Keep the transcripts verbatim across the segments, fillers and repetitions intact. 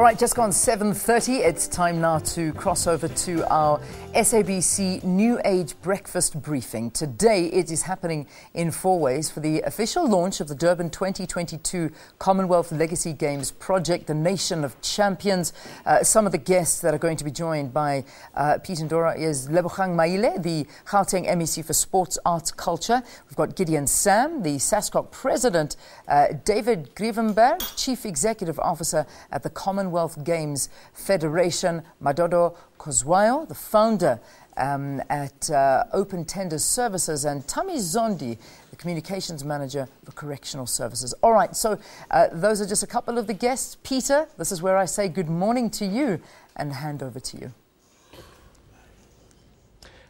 All right, just gone seven thirty. It's time now to cross over to our S A B C New Age Breakfast Briefing. Today it is happening in Fourways for the official launch of the Durban twenty twenty-two Commonwealth Legacy Games project, the Nation of Champions. Uh, some of the guests that are going to be joined by uh, Peter Ndoro is Lebogang Maile, the Gauteng M E C for Sports, Arts, Culture. We've got Gideon Sam, the SASCOC President, uh, David Grevemberg, Chief Executive Officer at the Commonwealth Games Federation, Madoda Khuzwayo, the founder um, at uh, Open Tender Services, and Thami Zondi, the Communications Manager for Correctional Services. All right, so uh, those are just a couple of the guests. Peter, this is where I say good morning to you and hand over to you.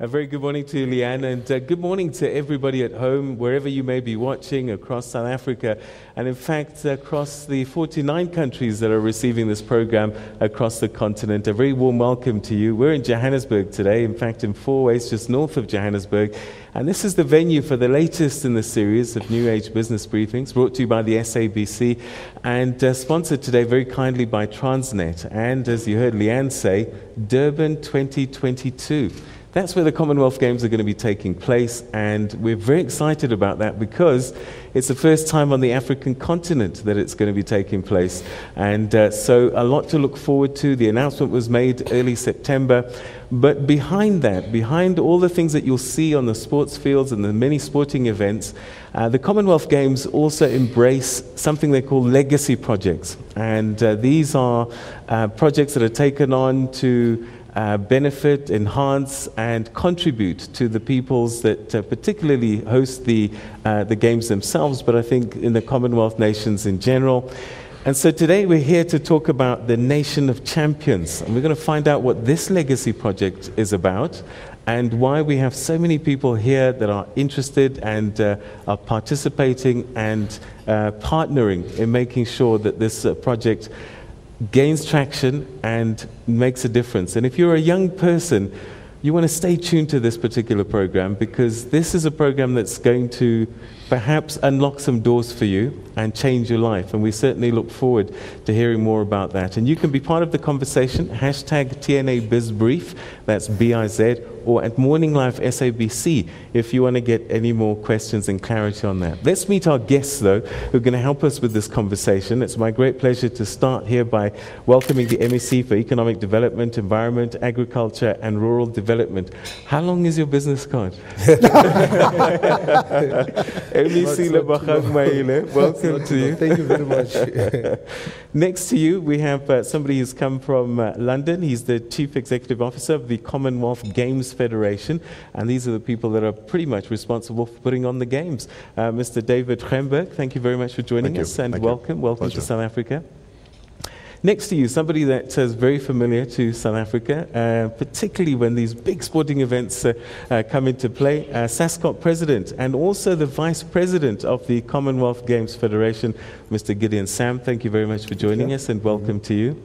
A very good morning to you, Leanne, and uh, good morning to everybody at home, wherever you may be watching, across South Africa, and in fact, across the forty-nine countries that are receiving this program across the continent. A very warm welcome to you. We're in Johannesburg today, in fact, in Fourways, just north of Johannesburg, and this is the venue for the latest in the series of New Age Business Briefings, brought to you by the S A B C, and uh, sponsored today very kindly by Transnet, and as you heard Leanne say, Durban twenty twenty-two. That's where the Commonwealth Games are going to be taking place, and we're very excited about that because it's the first time on the African continent that it's going to be taking place. And uh, so a lot to look forward to. The announcement was made early September. But behind that, behind all the things that you'll see on the sports fields and the many sporting events, uh, the Commonwealth Games also embrace something they call legacy projects. And uh, these are uh, projects that are taken on to Uh, benefit, enhance, and contribute to the peoples that uh, particularly host the, uh, the games themselves, but I think in the Commonwealth nations in general. And so today we're here to talk about the Nation of Champions, and we're going to find out what this legacy project is about and why we have so many people here that are interested and uh, are participating and uh, partnering in making sure that this uh, project gains traction and makes a difference. And if you're a young person, you want to stay tuned to this particular program, because this is a program that's going to perhaps unlock some doors for you and change your life. And we certainly look forward to hearing more about that. And you can be part of the conversation, hashtag T N A Biz Brief, that's B I Z, or at Morning Live S A B C if you want to get any more questions and clarity on that. Let's meet our guests, though, who are going to help us with this conversation. It's my great pleasure to start here by welcoming the M E C for Economic Development, Environment, Agriculture and Rural Development. How long is your business card? M E C Lebogang Maile, welcome to you. Thank you very much. Next to you, we have uh, somebody who's come from uh, London. He's the Chief Executive Officer of the Commonwealth Games Federation, and these are the people that are pretty much responsible for putting on the games. Uh, Mister David Grevemberg, thank you very much for joining thank us you. and thank welcome, you. welcome Pleasure. to South Africa. Next to you, somebody that is very familiar to South Africa, uh, particularly when these big sporting events uh, uh, come into play, uh, SASCOC President and also the Vice President of the Commonwealth Games Federation, Mister Gideon Sam, thank you very much for joining yeah. us and welcome mm-hmm. to you.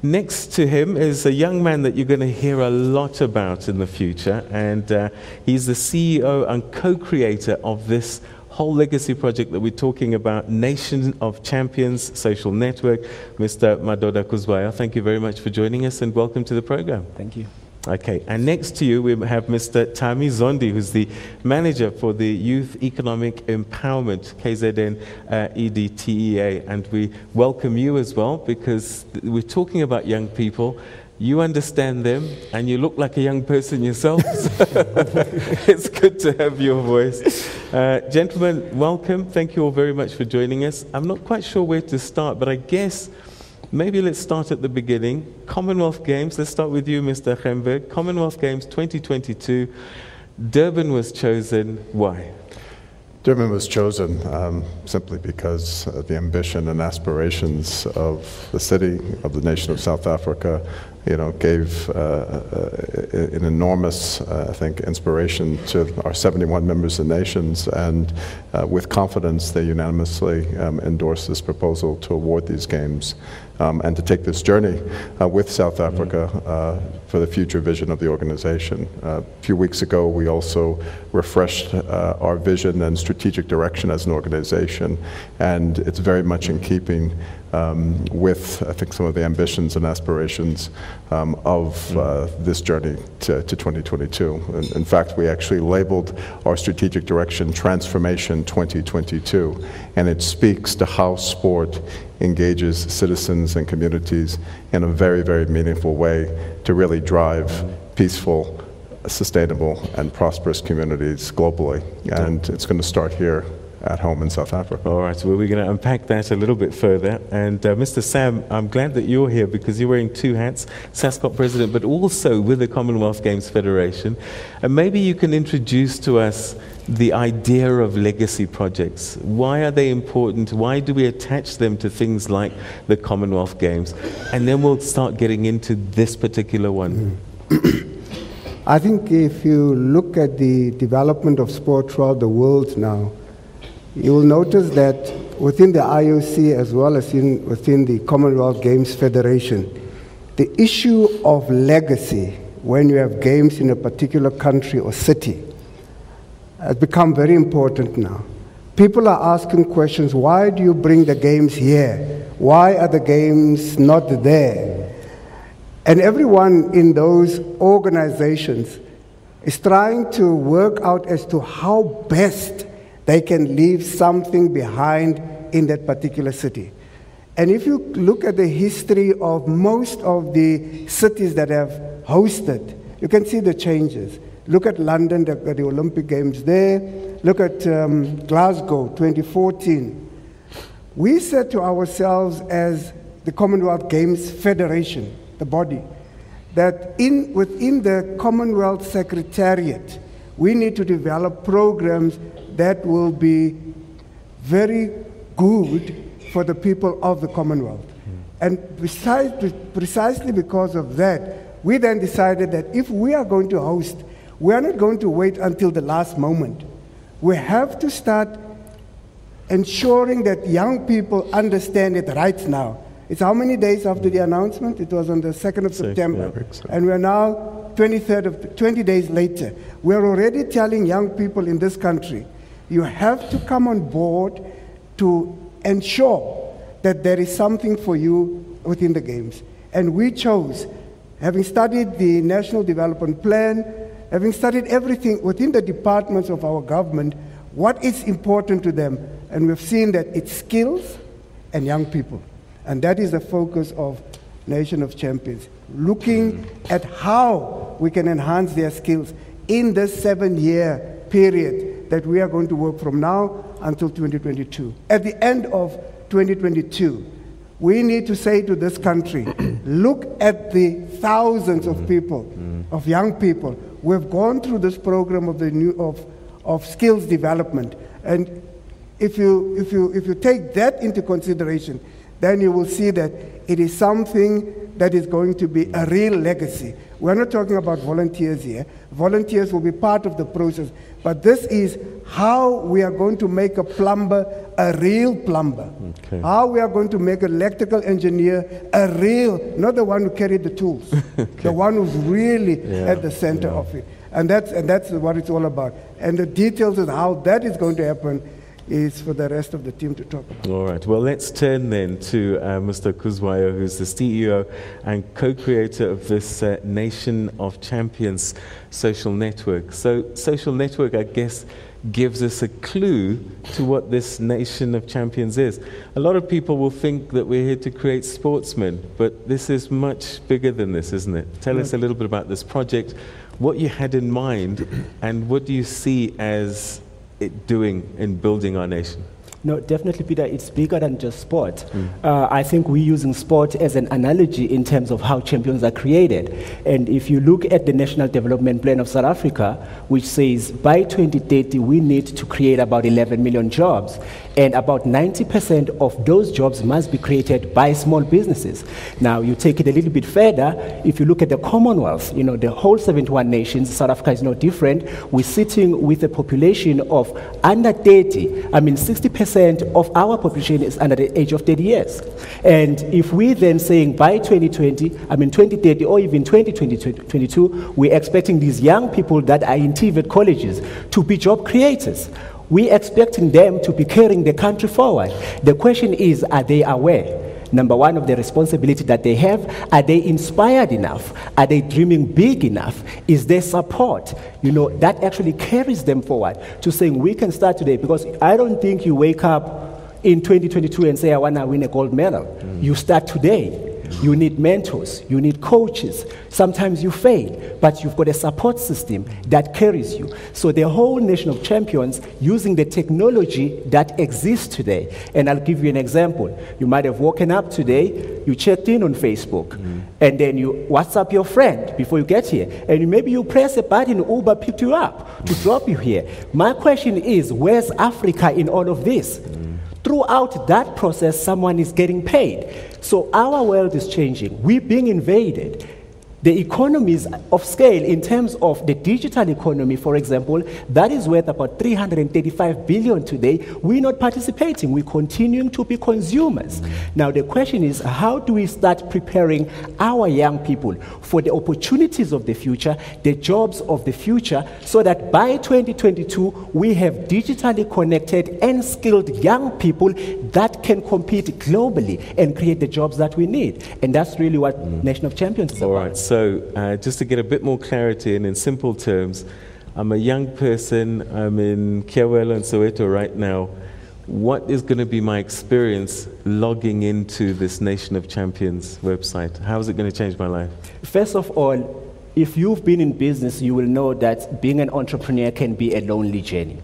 Next to him is a young man that you're going to hear a lot about in the future, and uh, he's the C E O and co-creator of this whole legacy project that we're talking about, Nation of Champions Social Network, Mister Madoda Khuzwayo. Thank you very much for joining us and welcome to the program. Thank you. Okay, and next to you we have Mister Thami Zondi, who's the manager for the Youth Economic Empowerment, K Z N uh, E D T E A, and we welcome you as well, because we're talking about young people. You understand them, and you look like a young person yourself. It's good to have your voice. Uh, gentlemen, welcome. Thank you all very much for joining us. I'm not quite sure where to start, but I guess maybe let's start at the beginning. Commonwealth Games, let's start with you, Mister Grevemberg. Commonwealth Games twenty twenty-two, Durban was chosen. Why? Durban was chosen um, simply because of the ambition and aspirations of the city, of the nation of South Africa. You know, gave uh, uh, an enormous, uh, I think, inspiration to our seventy-one members and nations, and uh, with confidence they unanimously um, endorsed this proposal to award these games um, and to take this journey uh, with South Africa uh, for the future vision of the organization. Uh, a few weeks ago, we also refreshed uh, our vision and strategic direction as an organization, and it's very much in keeping um, with, I think, some of the ambitions and aspirations um, of uh, this journey to, to twenty twenty-two. In, in fact, we actually labeled our strategic direction Transformation twenty twenty-two, and it speaks to how sport engages citizens and communities in a very, very meaningful way to really drive peaceful, sustainable, and prosperous communities globally. And it's going to start here at home in South Africa. All right, well, we're going to unpack that a little bit further. And uh, Mister Sam, I'm glad that you're here because you're wearing two hats, SASCOC President, but also with the Commonwealth Games Federation. And maybe you can introduce to us the idea of legacy projects. Why are they important? Why do we attach them to things like the Commonwealth Games? And then we'll start getting into this particular one. Mm. I think if you look at the development of sport throughout the world now, you will notice that within the I O C as well as in, within the Commonwealth Games Federation, the issue of legacy when you have games in a particular country or city has become very important now. People are asking questions, why do you bring the games here? Why are the games not there? And everyone in those organizations is trying to work out as to how best they can leave something behind in that particular city. And if you look at the history of most of the cities that have hosted, you can see the changes. Look at London, the, the Olympic Games there. Look at um, Glasgow, twenty fourteen. We said to ourselves as the Commonwealth Games Federation, the body, that in, within the Commonwealth Secretariat, we need to develop programs that will be very good for the people of the Commonwealth. And precisely, precisely because of that, we then decided that if we are going to host, we are not going to wait until the last moment. We have to start ensuring that young people understand it right now. It's how many days after the announcement? It was on the second of September. Yeah, so. And we're now twenty-third of, twenty days later. We're already telling young people in this country, you have to come on board to ensure that there is something for you within the games. And we chose, having studied the National Development Plan, having studied everything within the departments of our government, what is important to them. And we've seen that it's skills and young people. And that is the focus of Nation of Champions, looking at how we can enhance their skills in this seven-year period that we are going to work from now until twenty twenty-two. At the end of twenty twenty-two, we need to say to this country, look at the thousands of people, of young people. We've gone through this program of the new of, of skills development. And if you, if, you, if you take that into consideration, then you will see that it is something that is going to be a real legacy. We're not talking about volunteers here. Volunteers will be part of the process. But this is how we are going to make a plumber a real plumber. Okay. How we are going to make an electrical engineer a real, not the one who carried the tools, okay. The one who's really yeah, at the center yeah. of it. And that's, and that's what it's all about. And the details of how that is going to happen is for the rest of the team to talk about. All right, well, let's turn then to uh, Mister Khuzwayo, who's the C E O and co-creator of this uh, Nation of Champions social network. So social network, I guess, gives us a clue to what this Nation of Champions is. A lot of people will think that we're here to create sportsmen, but this is much bigger than this, isn't it? Tell us a little bit about this project, what you had in mind, and what do you see as it doing in building our nation? No, definitely, Peter, it's bigger than just sport. Mm. Uh, I think we're using sport as an analogy in terms of how champions are created. And if you look at the National Development Plan of South Africa, which says by twenty thirty, we need to create about eleven million jobs. And about ninety percent of those jobs must be created by small businesses. Now, you take it a little bit further, if you look at the Commonwealth, you know, the whole seventy-one nations, South Africa is no different. We're sitting with a population of under thirty. I mean, sixty percent fifty percent of our population is under the age of thirty years. And if we then saying by twenty twenty, I mean twenty thirty, or even twenty twenty-two, we're expecting these young people that are in T V E T colleges to be job creators. We're expecting them to be carrying the country forward. The question is, are they aware? Number one, of the responsibility that they have, are they inspired enough? Are they dreaming big enough? Is there support? You know, that actually carries them forward to saying we can start today, because I don't think you wake up in twenty twenty-two and say, I want to win a gold medal. Mm. You start today. You need mentors, you need coaches. Sometimes you fail, but you've got a support system that carries you. So the whole Nation of Champions using the technology that exists today. And I'll give you an example. You might have woken up today, you checked in on Facebook, mm. and then you WhatsApp your friend before you get here. And maybe you press a button, Uber picked you up to drop you here. My question is, where's Africa in all of this? Mm. Throughout that process, someone is getting paid. So our world is changing. We're being invaded. The economies of scale in terms of the digital economy, for example, that is worth about three hundred thirty-five billion dollars today. We're not participating. We're continuing to be consumers. Now, the question is, how do we start preparing our young people for the opportunities of the future, the jobs of the future, so that by twenty twenty-two, we have digitally connected and skilled young people that can compete globally and create the jobs that we need? And that's really what mm. Nation of Champions is about. All right. So uh, just to get a bit more clarity and in simple terms, I'm a young person, I'm in Kiawela and Soweto right now. What is going to be my experience logging into this Nation of Champions website? How is it going to change my life? First of all, if you've been in business, you will know that being an entrepreneur can be a lonely journey.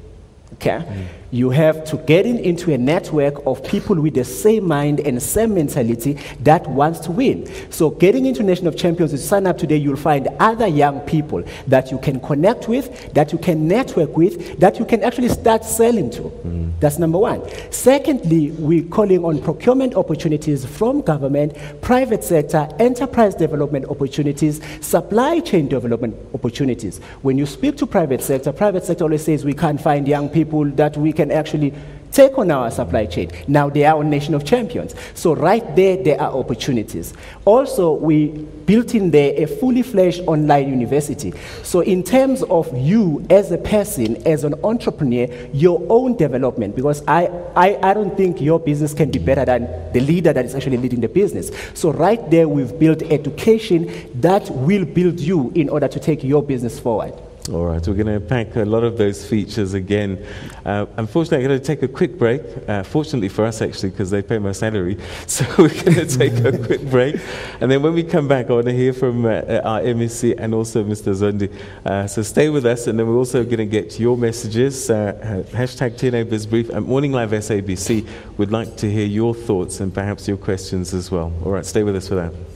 Okay? Mm. You have to get in, into a network of people with the same mind and same mentality that wants to win. So getting into Nation of Champions, if you sign up today, you'll find other young people that you can connect with, that you can network with, that you can actually start selling to. Mm. That's number one. Secondly, we're calling on procurement opportunities from government, private sector, enterprise development opportunities, supply chain development opportunities. When you speak to private sector, private sector always says we can't find young people that we can and actually take on our supply chain. Now they are a Nation of Champions. So right there, there are opportunities. Also, we built in there a fully fledged online university. So in terms of you as a person, as an entrepreneur, your own development, because I, I, I don't think your business can be better than the leader that is actually leading the business. So right there, we've built education that will build you in order to take your business forward. All right, we're going to unpack a lot of those features again. Uh, unfortunately, I'm going to take a quick break. Uh, fortunately for us, actually, because they pay my salary. So we're going to take a quick break. And then when we come back, I want to hear from uh, our M E C and also Mister Zondi. Uh, so stay with us, and then we're also going to get your messages. Uh, hashtag TNABizBrief and Morning Live S A B C would like to hear your thoughts and perhaps your questions as well. All right, stay with us for that.